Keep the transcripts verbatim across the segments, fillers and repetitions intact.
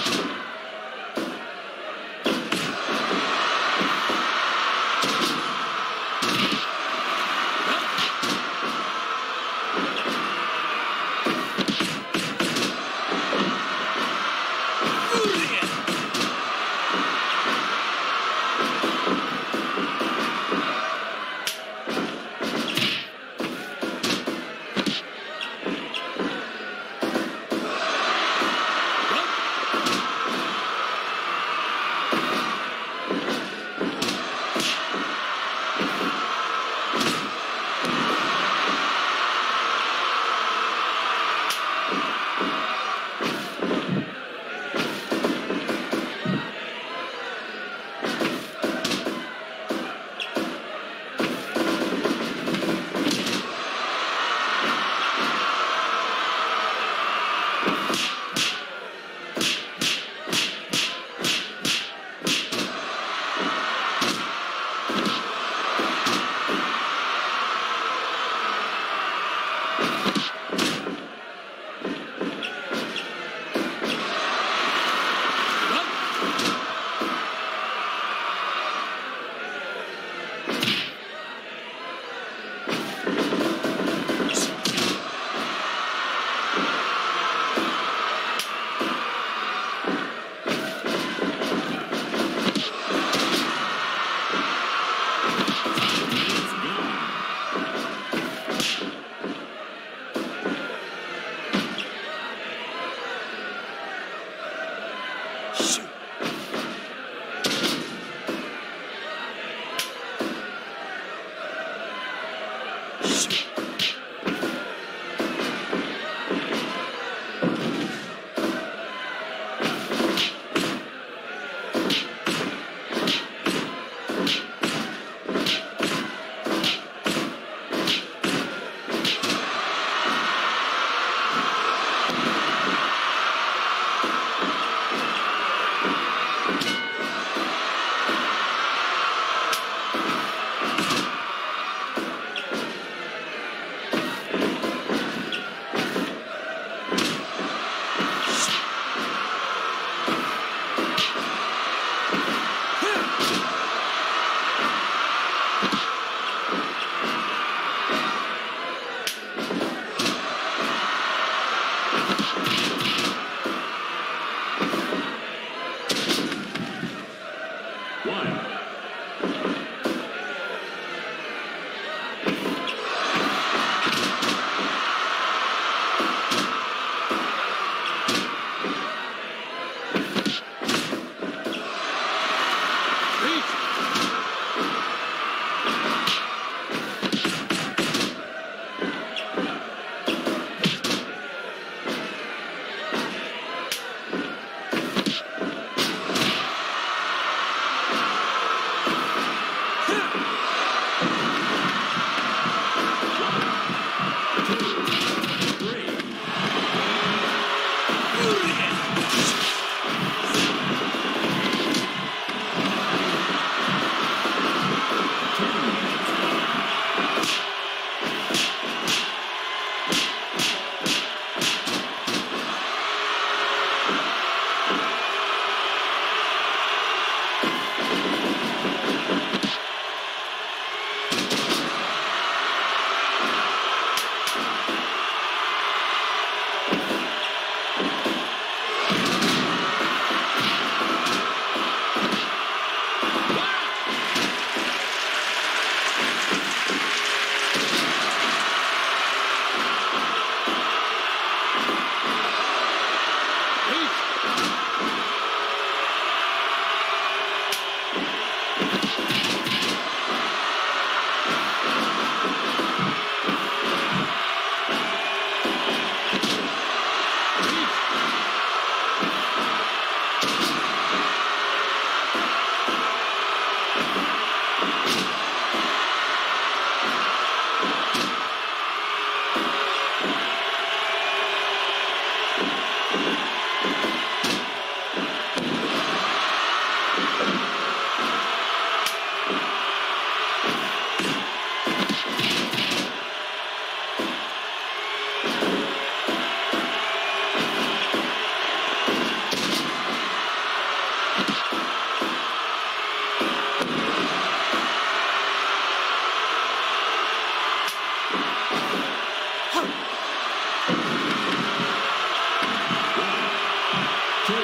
You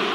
You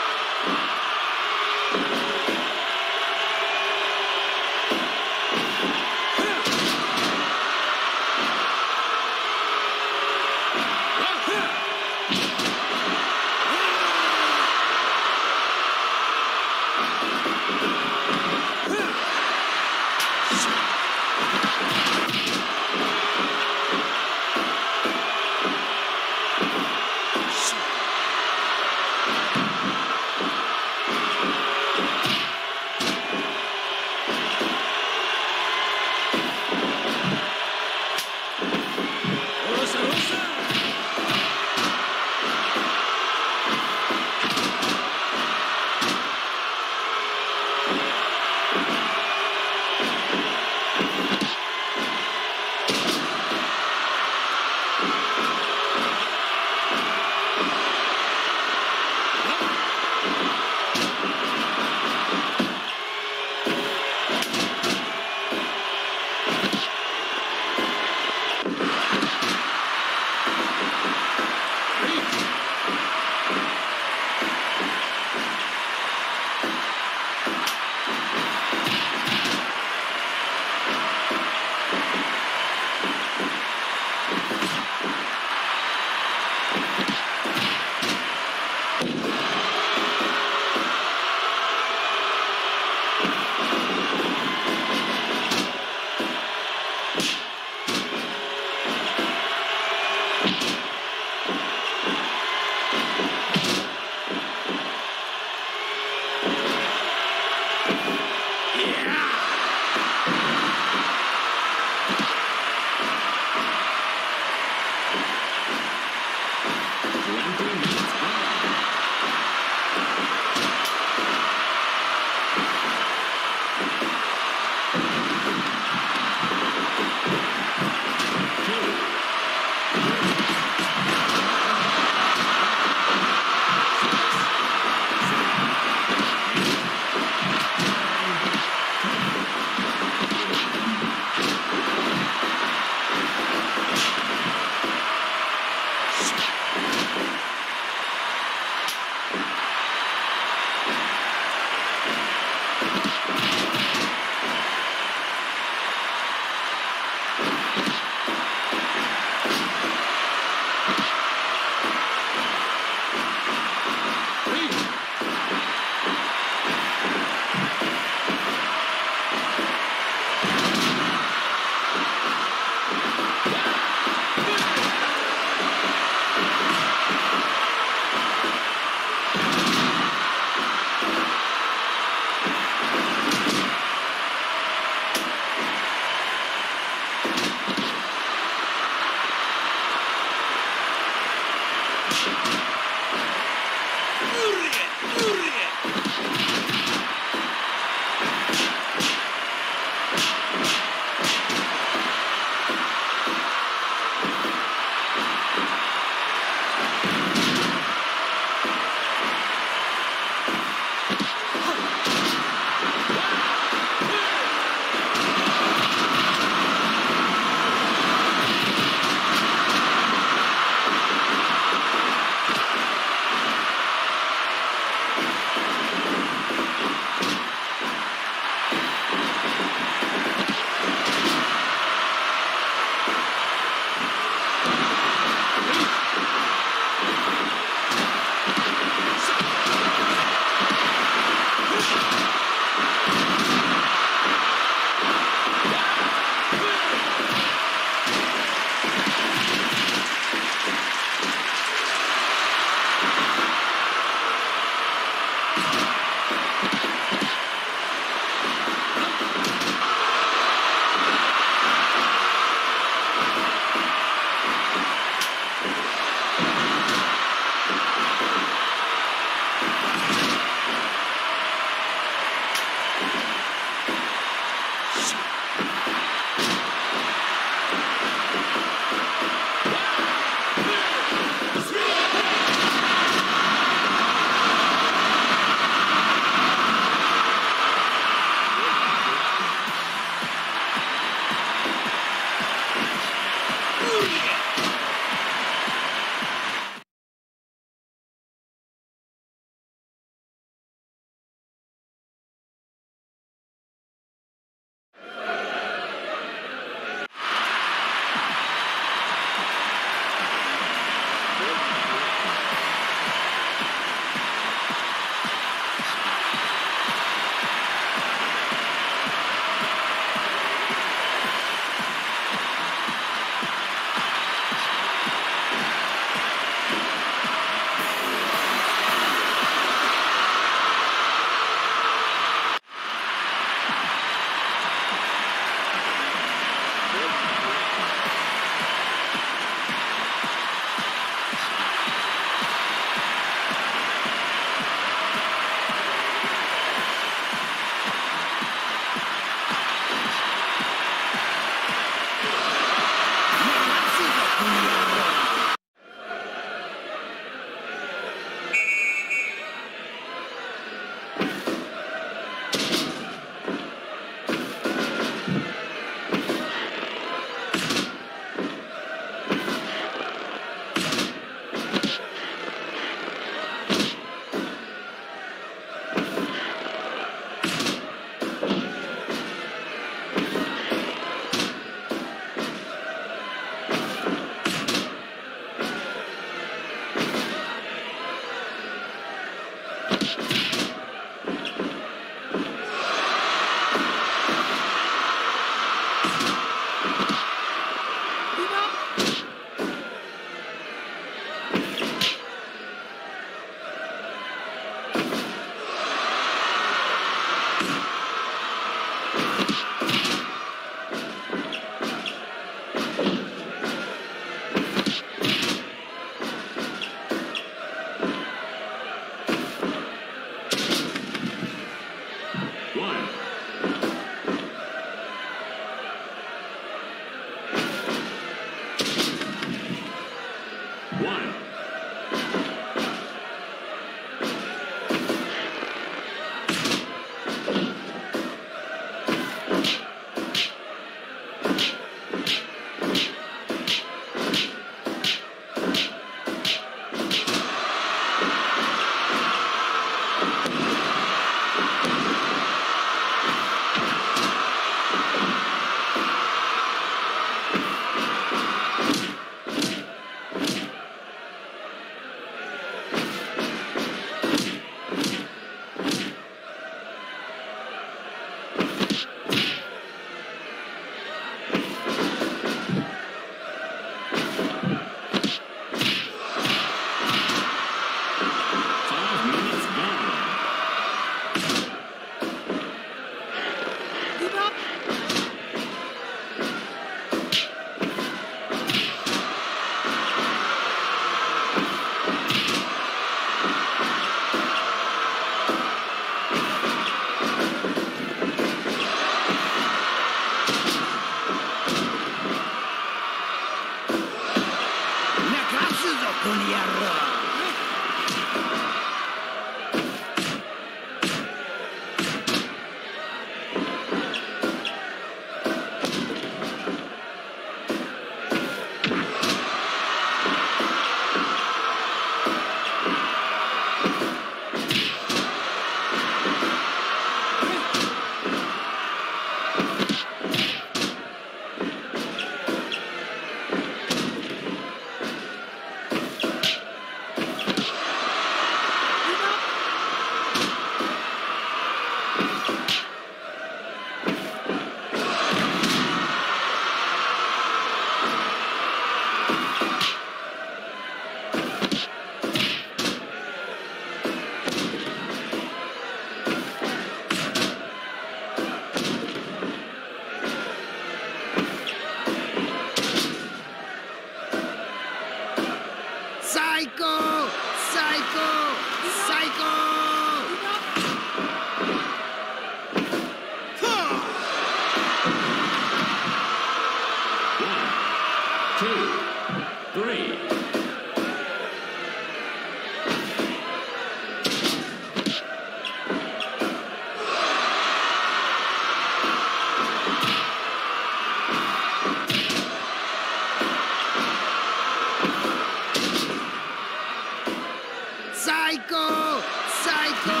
Psycho! Psycho!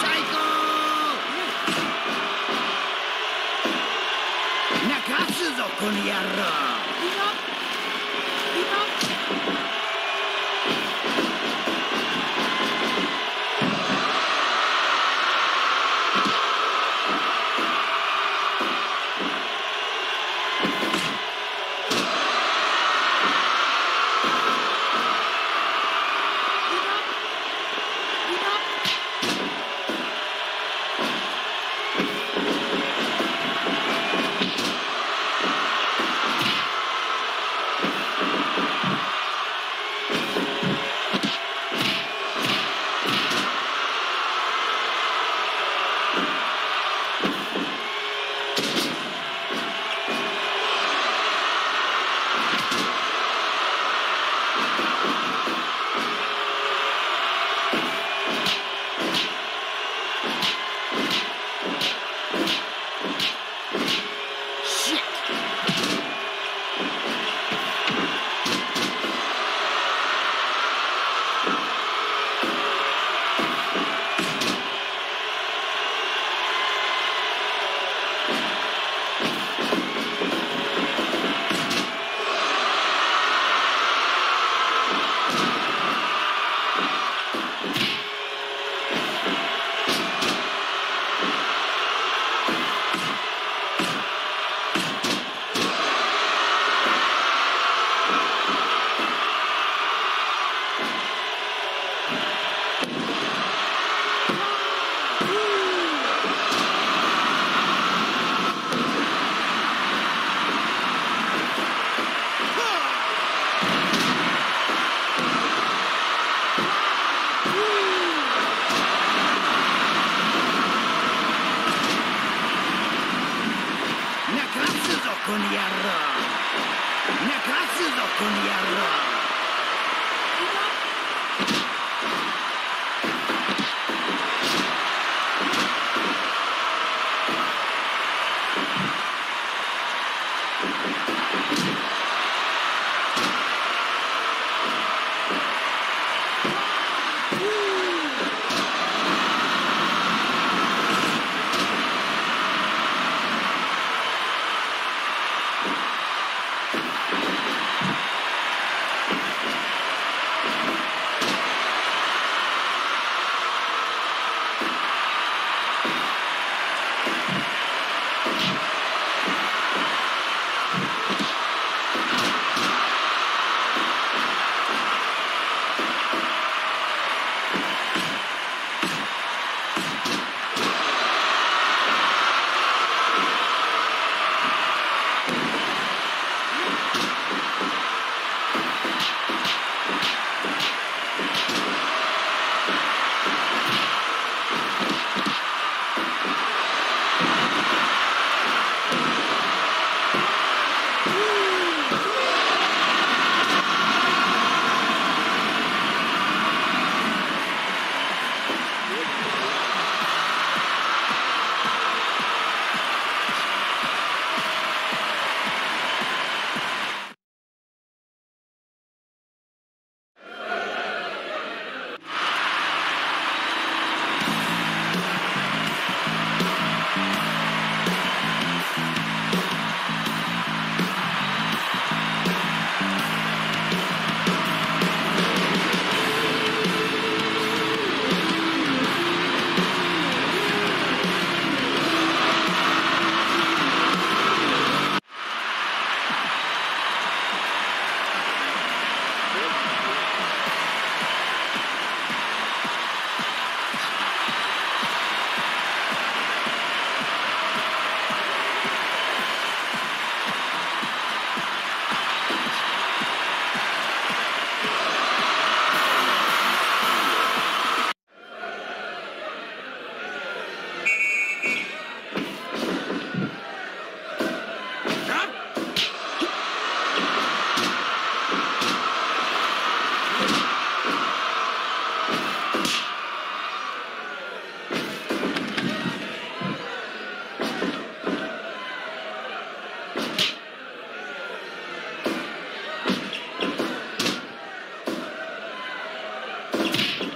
Psycho! Nakatsu zo, Kuniaro! You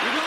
Two.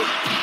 You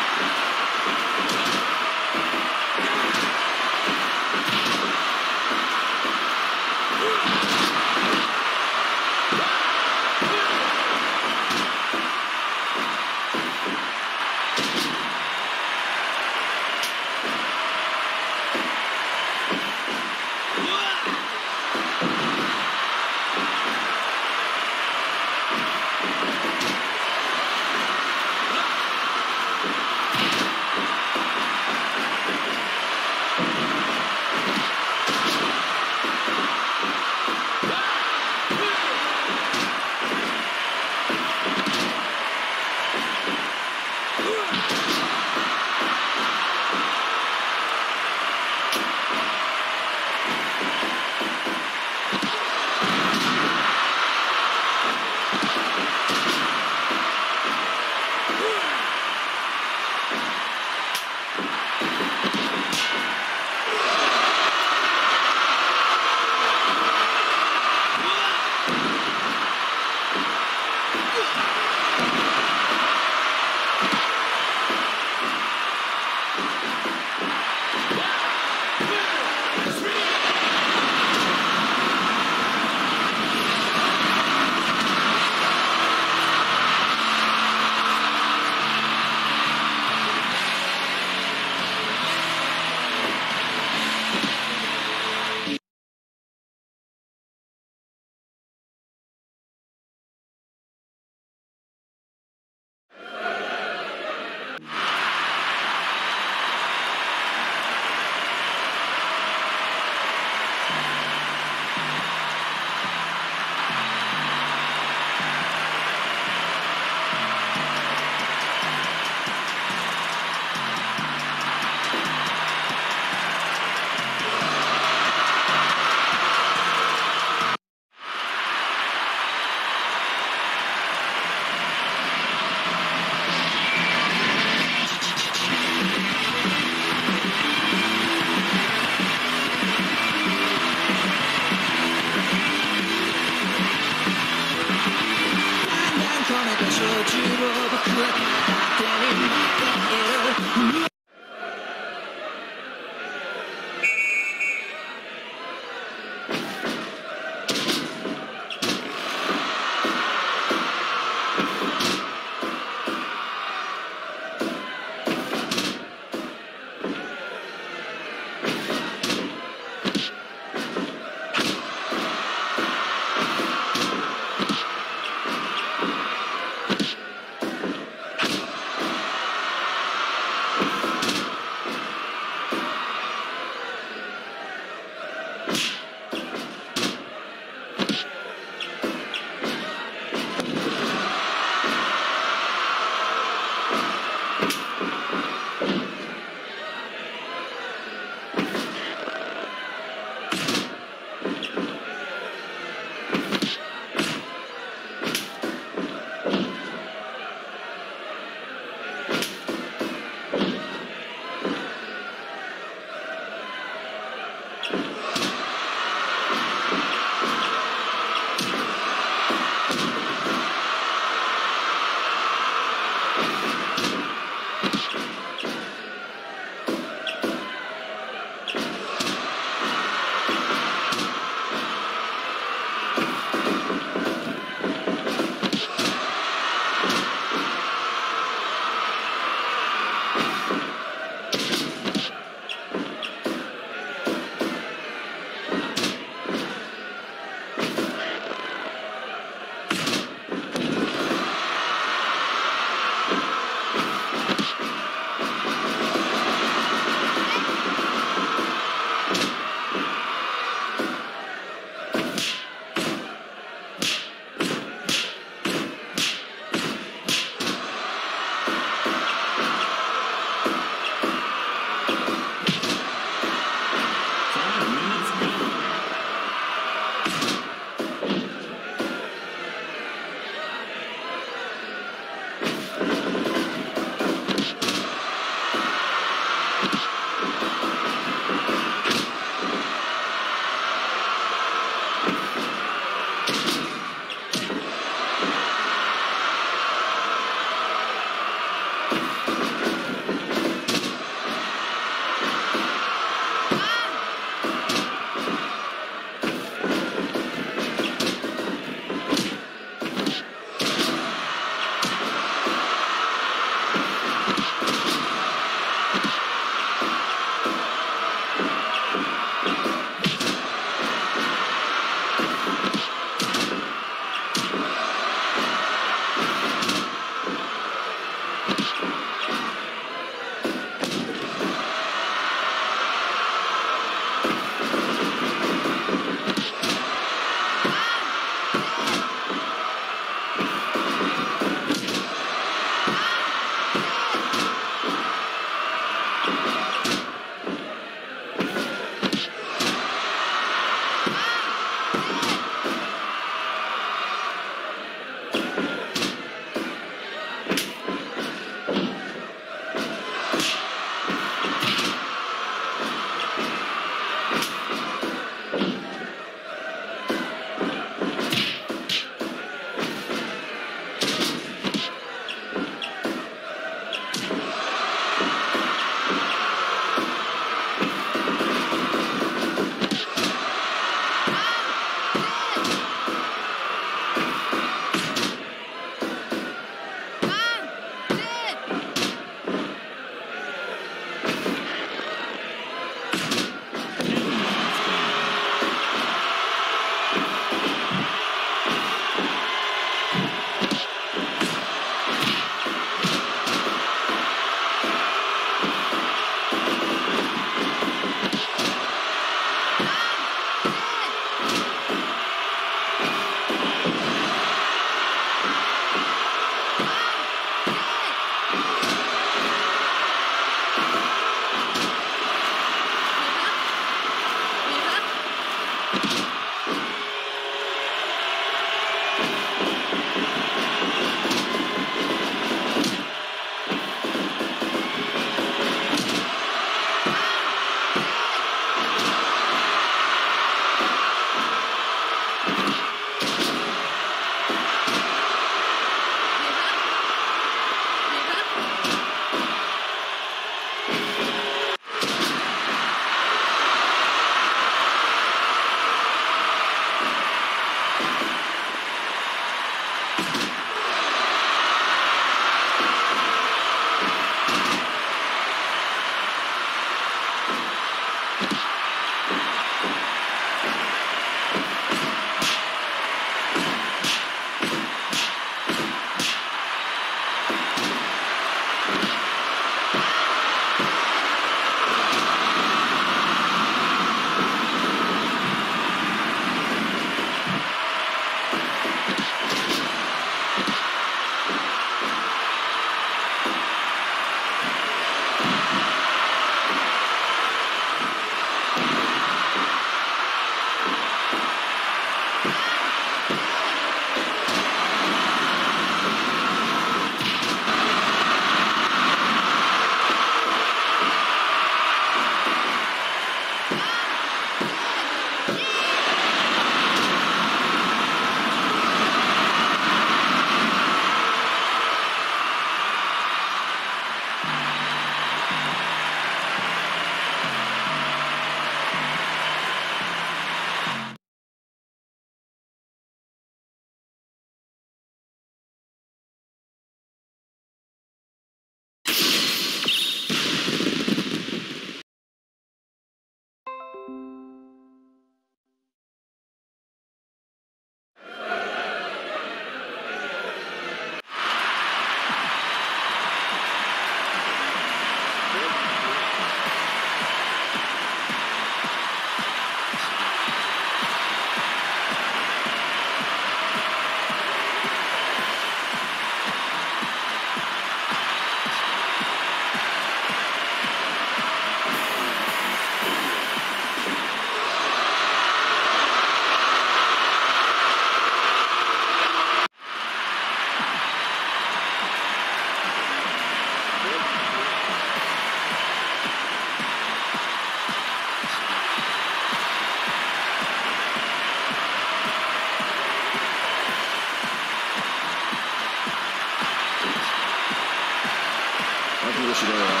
wish it anyway.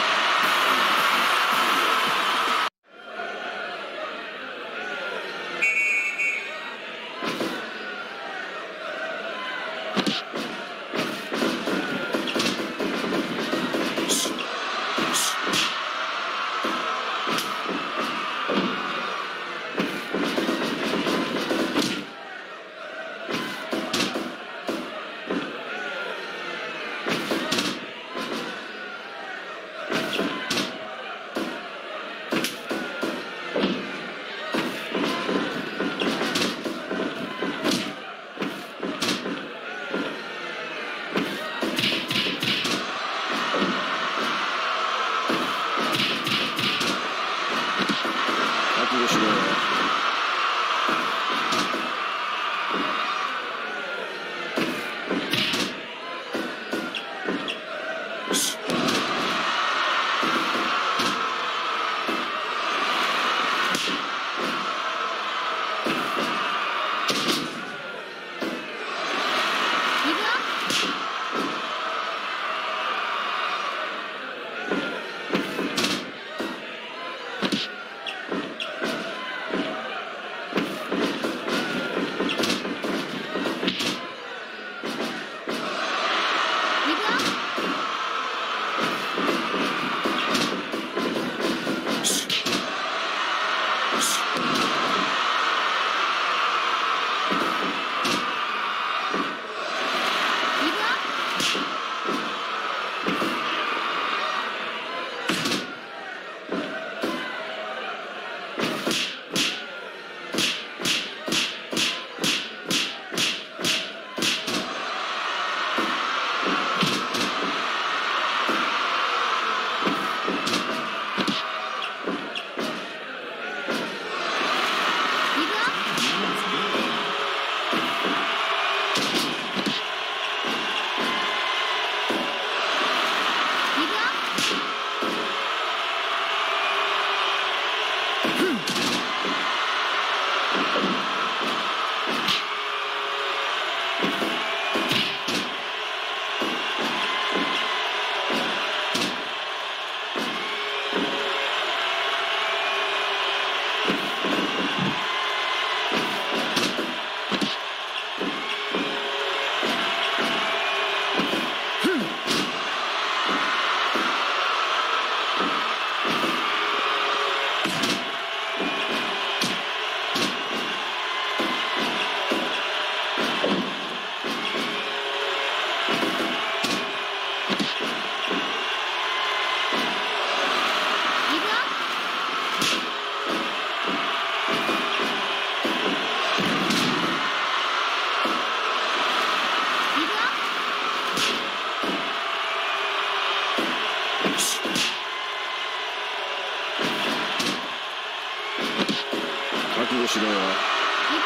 You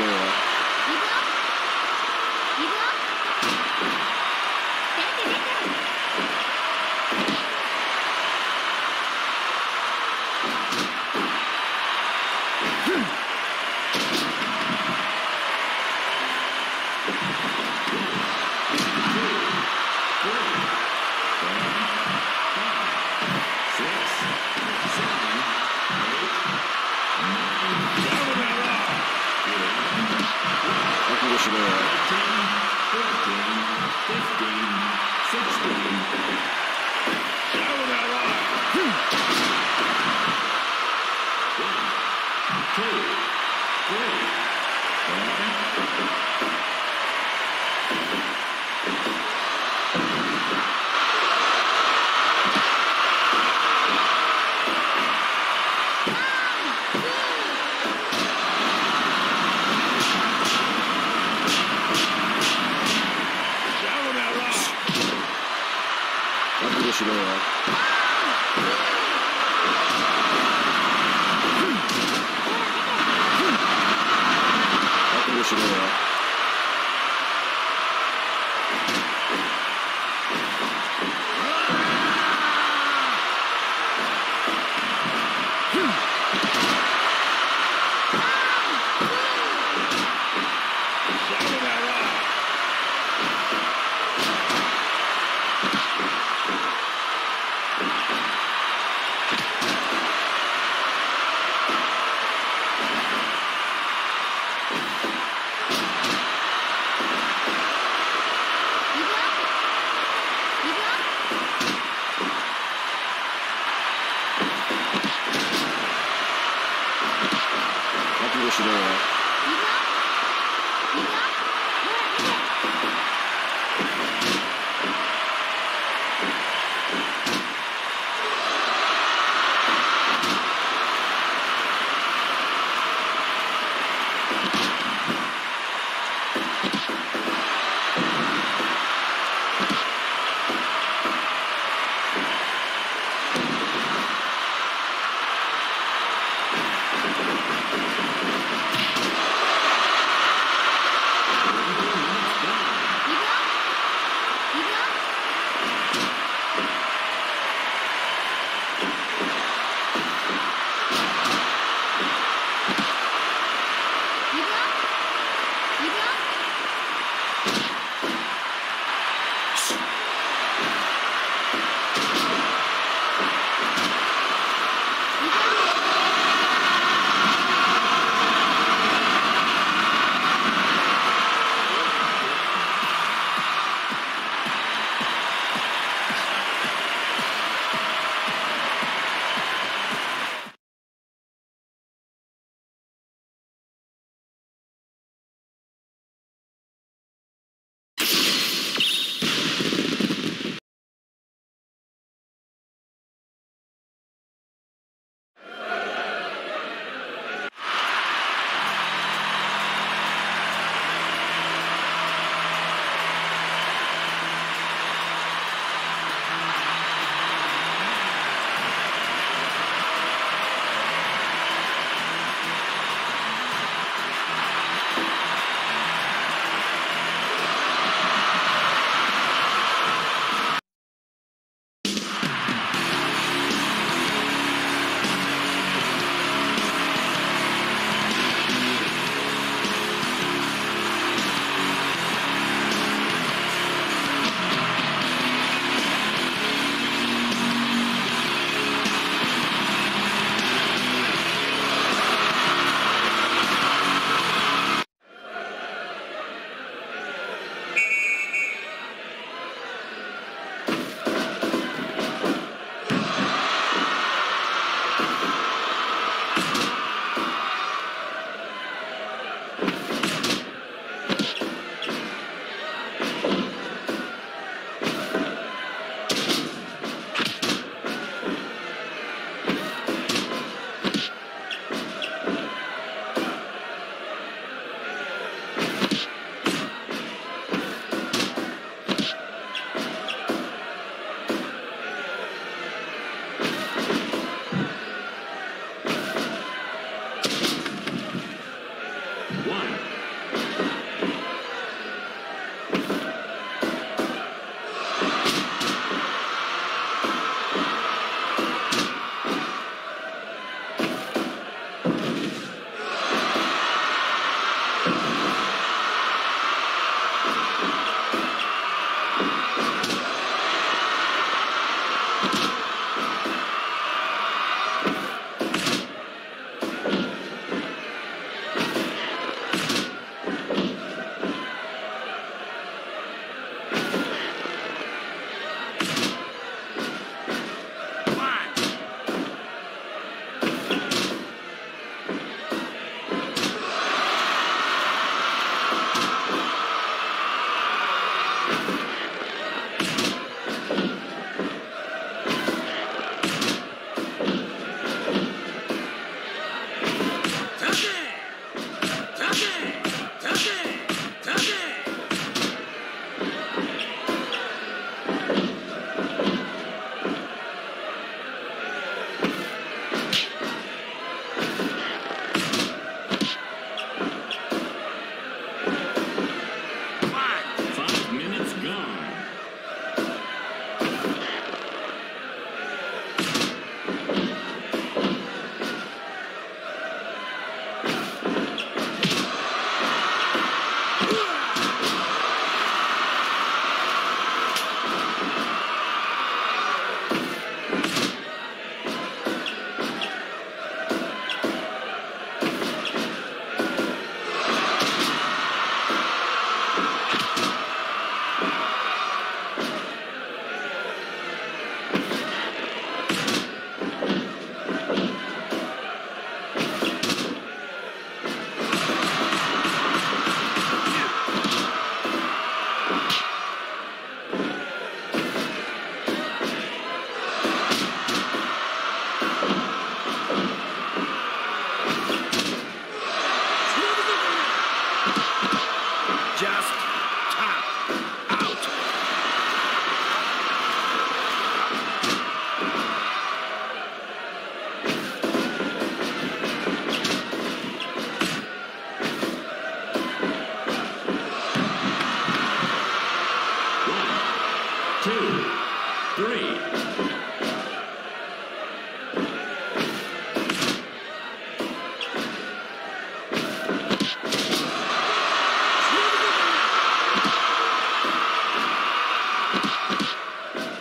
れは。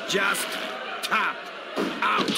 Just tap out.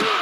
Yeah.